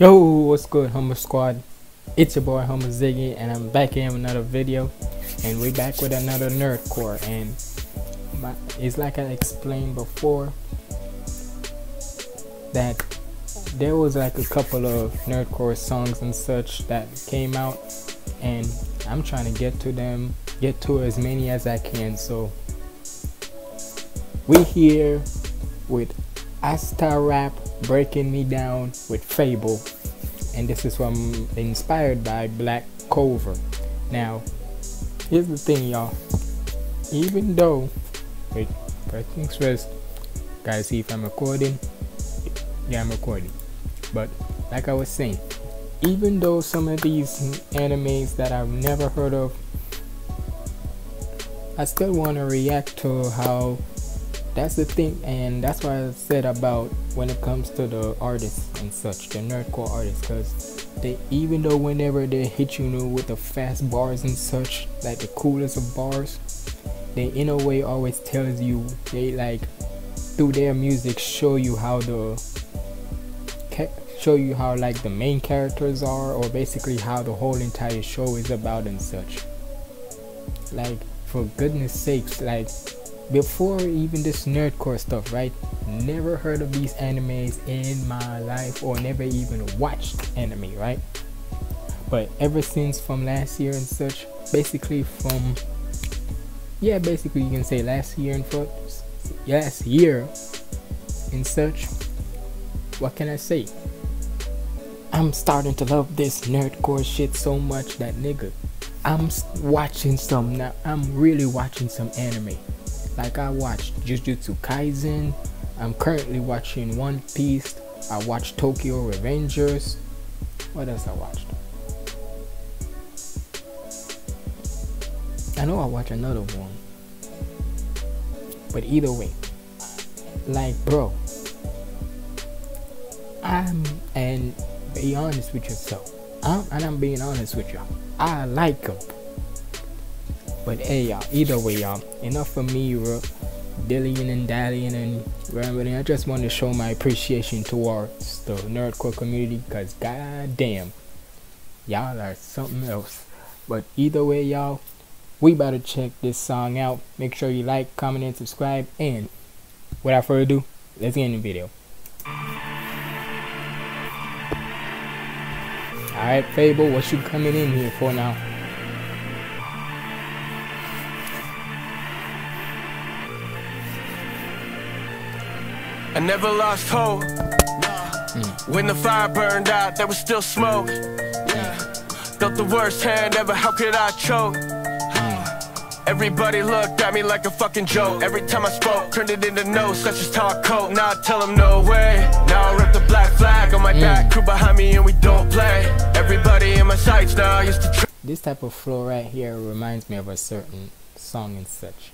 Yo, what's good, Humble Squad? It's your boy Humble Ziggy, and I'm back here with another video, and we're back with another nerdcore. And it's like I explained before that there was like a couple of nerdcore songs and such that came out, and I'm trying to get to as many as I can. So we here with Asta Rap Breaking Me Down with Fable, and this is from inspired by Black Clover. Now here's the thing, y'all, even though wait, first things first, guys, see if I'm recording. Yeah, I'm recording. But like I was saying, even though some of these animes that I've never heard of, I still want to react to how that's the thing. And that's what I said about when it comes to the artists and such, the nerdcore artists, because they, even though whenever they hit you new with the fast bars and such, like the coolest of bars, they in a way always tells you, they like through their music show you how like the main characters are, or basically how the whole entire show is about and such. Like, for goodness sakes, like before even this nerdcore stuff, right, never heard of these animes in my life, or never even watched anime, right? But ever since from last year and such, basically you can say last year and such, what can I say, I'm starting to love this nerdcore shit so much that, nigga, I'm watching some now. I'm really watching some anime. Like, I watched Jujutsu Kaisen, I'm currently watching One Piece, I watched Tokyo Revengers, what else I watched? I know I watched another one, but either way, like, bro, be honest with yourself, I'm being honest with y'all, I like them. But hey, y'all, either way, y'all, enough of me dillying and dallying and rambling. I just want to show my appreciation towards the nerdcore community, because goddamn, y'all are something else. But either way, y'all, we about to check this song out. Make sure you like, comment, and subscribe. And without further ado, let's get in the video. Alright, Fable, what you coming in here for now? I never lost hope. When the fire burned out, there was still smoke. Felt the worst hand ever, how could I choke? Everybody looked at me like a fucking joke. Every time I spoke, turned it into notes, that's just how I cope. Now I tell them no way. Now I rep the black flag on my back, crew behind me and we don't play. Everybody in my sights now used to. This type of flow right here reminds me of a certain song and such.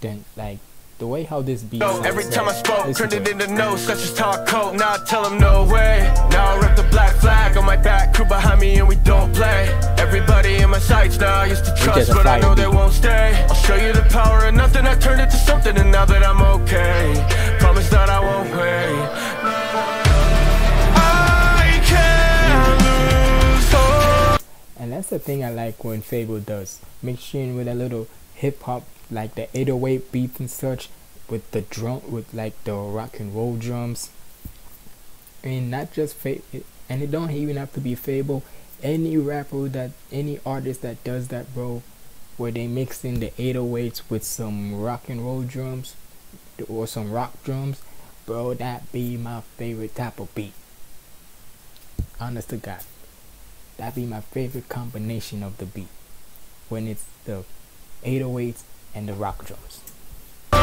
Then, like, the way how this beat is, every time I spoke, turned it into notes, that's just how I cope. Now I tell them no way. Now I rep the black flag on my back, crew behind me and we don't play. Everybody in my sights now I used to trust, but I know they won't stay. I'll show you the power of nothing, I turned it to something, and now that I'm okay, promise that I won't wait. I can't lose hope. And that's the thing I like when Fable does, mixing with a little hip-hop, like the 808 beats and such, with the drum, with like the rock and roll drums. And not just Fable, and it don't even have to be Fable, any artist that does that, bro, where they mix in the 808s with some rock and roll drums or some rock drums, bro, that be my favorite type of beat, honest to God. That be my favorite combination of the beat, when it's the 808s and the rock drums. Huh?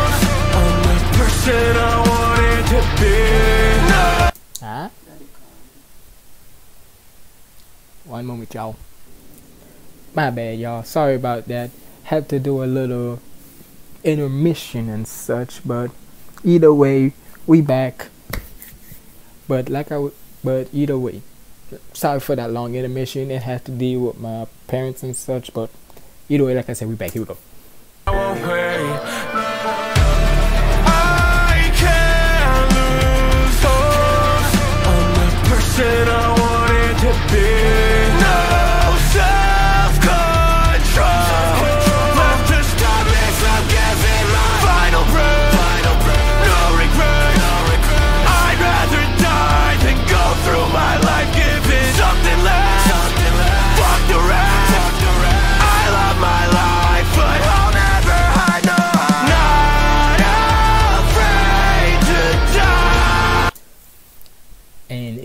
One moment, y'all. My bad, y'all. Sorry about that. Had to do a little intermission and such, but either way, we back. But either way, sorry for that long intermission. It had to deal with my parents and such, but either way, like I said, we back. Here we go. I can't lose hope. I'm the person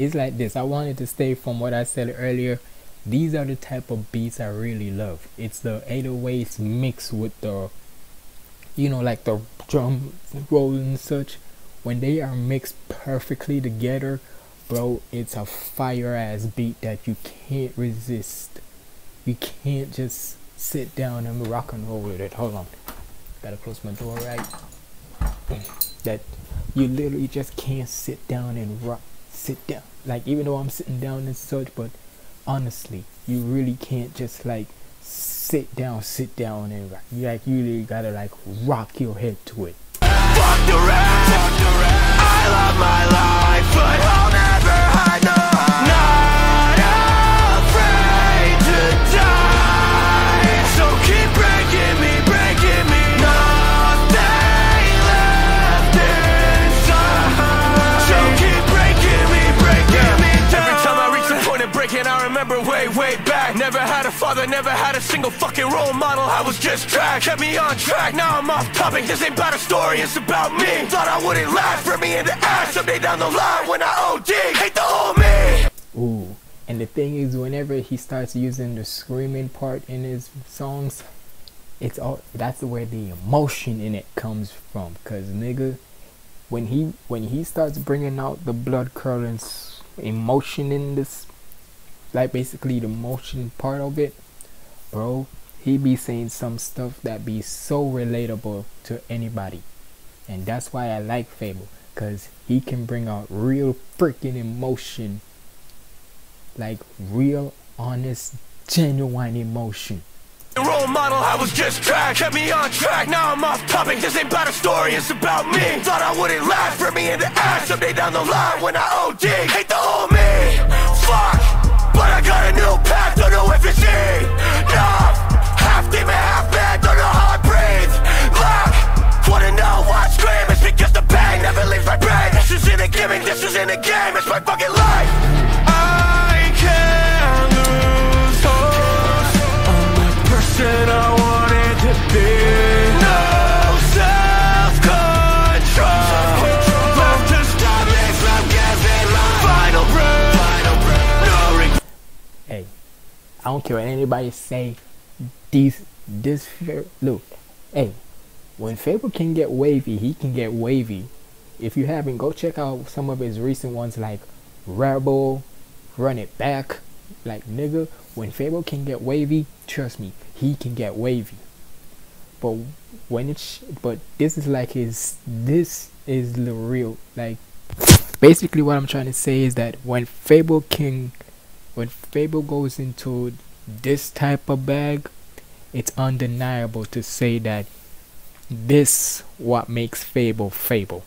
It's like this. I wanted to stay from what I said earlier. These are the type of beats I really love. It's the 808s mixed with the, you know, like the drum roll and such. When they are mixed perfectly together, bro, it's a fire ass beat that you can't resist. You can't just sit down and rock and roll with it. Hold on, gotta close my door, right? That you literally just can't sit down and rock. Sit down, like, even though I'm sitting down and such, but honestly you really can't just like sit down and rock. Like, you really gotta like rock your head to it. Fuck the rest, fuck the rest. I love my life, but I'll never hide. No, not afraid to die, so keep breaking me. Nothing left inside, so keep breaking. I remember way back. Never had a father, never had a single fucking role model. I was just trash. Kept me on track, now I'm off topic. This ain't about a story, it's about me. Thought I wouldn't last, for me in the ass someday down the line when I OD. Hate the whole me. Ooh, and the thing is, whenever he starts using the screaming part in his songs, it's all, that's where the emotion in it comes from. Cause nigga, when he starts bringing out the blood curdling emotion in this, like basically the motion part of it, bro, he be saying some stuff that be so relatable to anybody. And that's why I like FabvL, because he can bring out real freaking emotion, like real honest genuine emotion. Role model, I was just trash. Kept me on track, now I'm off topic. This ain't about a story, it's about me. Thought I wouldn't last, for me in the ass someday down the line when I OD. Hate the whole me, fuck. But I got a new path, don't know if it's it. Nah, half demon, half man, don't know how I breathe. Look, wanna know why I scream? It's because the pain never leaves my brain. This isn't a gimmick, this isn't a game, it's my fucking life. I can't lose hope. I'm the person I wanted to be. No self-control. Left to stop me from giving my final breath. Hey, I don't care what anybody say. This look, hey, when FabvL can get wavy, he can get wavy. If you haven't, go check out some of his recent ones like Rebel, Run It Back. Like, nigga, when FabvL can get wavy, trust me, he can get wavy. But when it's, but this is like his, this is the real, like, basically what I'm trying to say is that when FabvL can, when FabvL goes into this type of bag, it's undeniable to say that this what makes FabvL FabvL.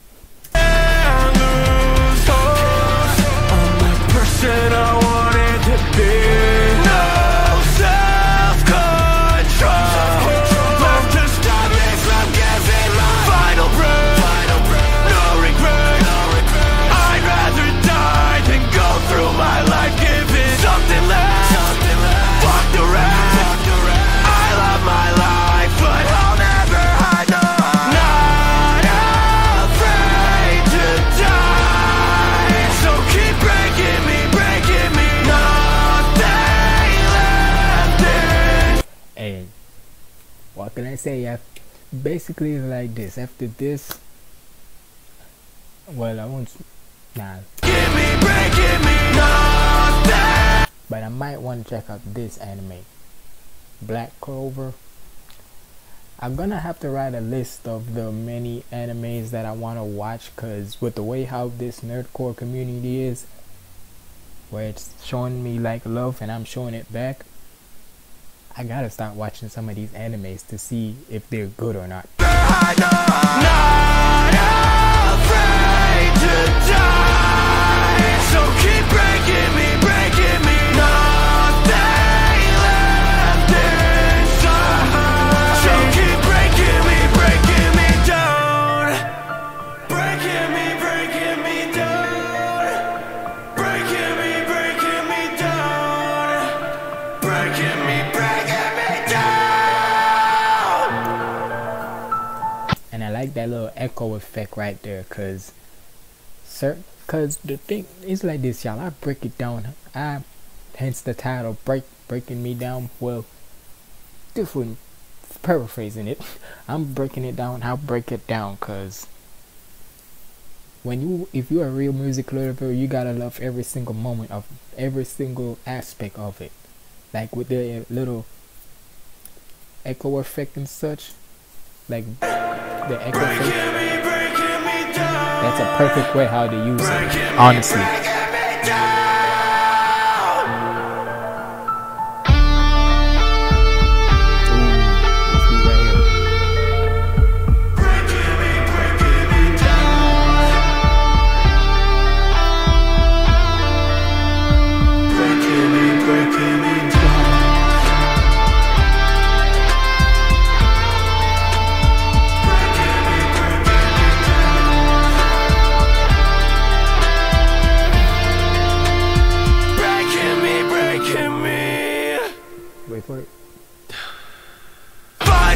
Can I say, basically like this, after this, well, I won't, nah, but I might want to check out this anime, Black Clover. I'm gonna have to write a list of the many animes that I want to watch, because with the way how this nerdcore community is, where it's showing me like love and I'm showing it back, I gotta start watching some of these animes to see if they're good or not. Not afraid to die, so keep breaking me, like that little echo effect right there, cause the thing is like this, y'all. I break it down. Hence the title, breaking me down. Well, different, paraphrasing it. I'm breaking it down. I'll break it down, cause if you're a real music lover, you gotta love every single moment of every single aspect of it. Like with the little echo effect and such, like the echo effect. That's a perfect way how to use it, honestly.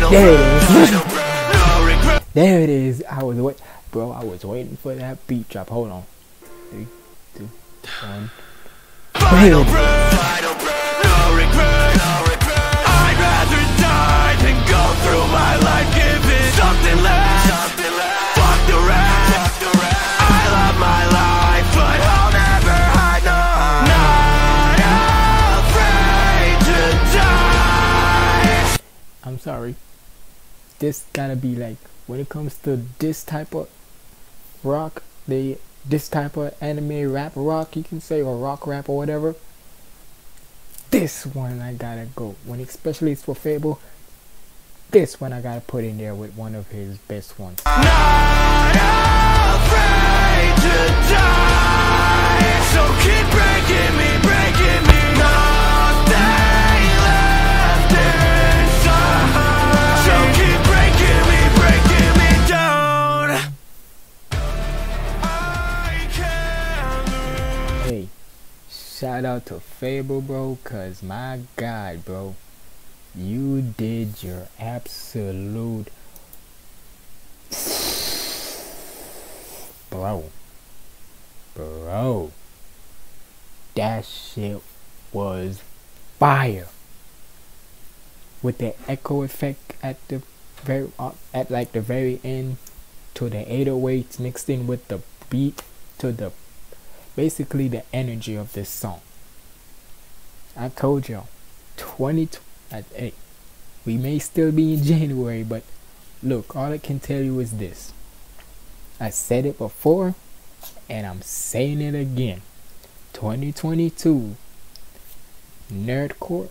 There it is. There it is. I was waiting for that beat drop. Hold on. 3, 2, 1. Final breath, no regret, no regret. I'd rather die than go through my life giving something less, something less. Fuck the rest, fuck the rest. I love my life, but I'll never hide. No, not afraid to die. I'm sorry. This gotta be like, when it comes to this type of rock, this type of anime rap rock, you can say, or rock rap or whatever, this one I gotta go, especially it's for FabvL, this one I gotta put in there with one of his best ones. Not afraid to die, so keep breaking me, nothing left inside, so keep shout out to FabvL, bro, cause my God, bro, you did your absolute, bro, that shit was fire, with the echo effect at the very, at like the very end, to the 808s mixed in with the beat, to the basically the energy of this song. I told y'all, hey, we may still be in January, but look, all I can tell you is this. I said it before, and I'm saying it again. 2022, nerdcore,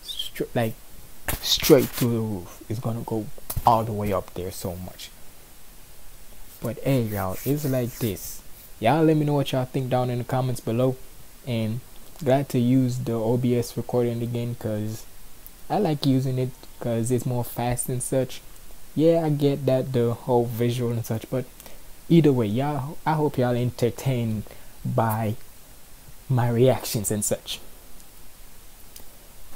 straight through the roof. It's gonna go all the way up there so much. But hey, y'all, it's like this. Y'all let me know what y'all think down in the comments below. And glad to use the OBS recording again, because I like using it because it's more fast and such. Yeah, I get that, the whole visual and such. But either way, y'all, I hope y'all entertained by my reactions and such.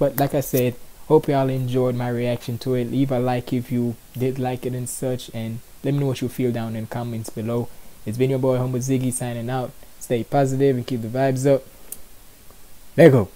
But like I said, hope y'all enjoyed my reaction to it. Leave a like if you did like it and such. And let me know what you feel down in the comments below. It's been your boy Humble Ziggy signing out. Stay positive and keep the vibes up. Let go.